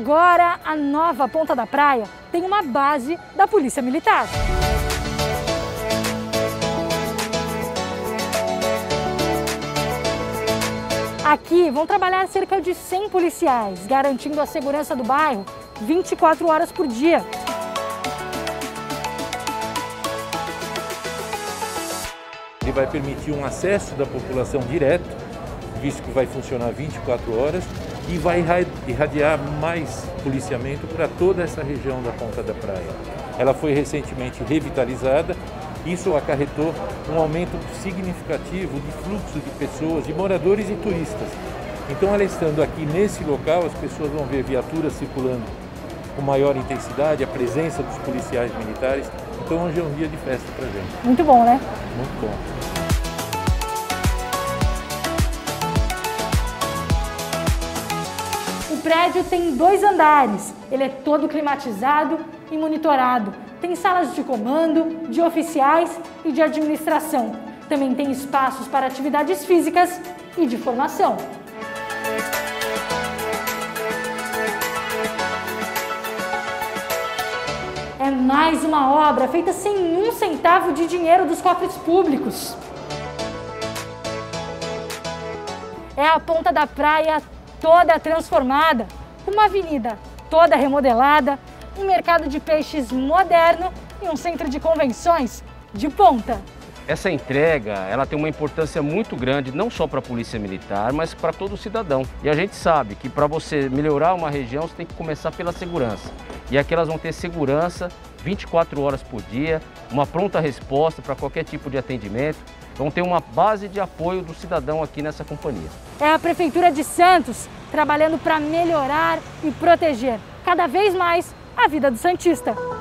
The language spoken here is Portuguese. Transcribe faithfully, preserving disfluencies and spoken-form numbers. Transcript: Agora, a Nova Ponta da Praia tem uma base da Polícia Militar. Aqui vão trabalhar cerca de cem policiais, garantindo a segurança do bairro vinte e quatro horas por dia. Ele vai permitir um acesso da população direto, visto que vai funcionar vinte e quatro horas, e vai irradiar mais policiamento para toda essa região da Ponta da Praia. Ela foi recentemente revitalizada, isso acarretou um aumento significativo de fluxo de pessoas, de moradores e turistas. Então, ela estando aqui nesse local, as pessoas vão ver viaturas circulando com maior intensidade, a presença dos policiais militares. Então, hoje é um dia de festa para a gente. Muito bom, né? Muito bom. O prédio tem dois andares, ele é todo climatizado e monitorado. Tem salas de comando, de oficiais e de administração. Também tem espaços para atividades físicas e de formação. É mais uma obra feita sem um centavo de dinheiro dos cofres públicos. É a Ponta da Praia toda transformada, uma avenida toda remodelada, um mercado de peixes moderno e um centro de convenções de ponta. Essa entrega, ela tem uma importância muito grande, não só para a Polícia Militar, mas para todo cidadão. E a gente sabe que para você melhorar uma região, você tem que começar pela segurança. E aqui elas vão ter segurança vinte e quatro horas por dia, uma pronta resposta para qualquer tipo de atendimento. Vão ter uma base de apoio do cidadão aqui nessa companhia. É a Prefeitura de Santos trabalhando para melhorar e proteger cada vez mais a vida do santista.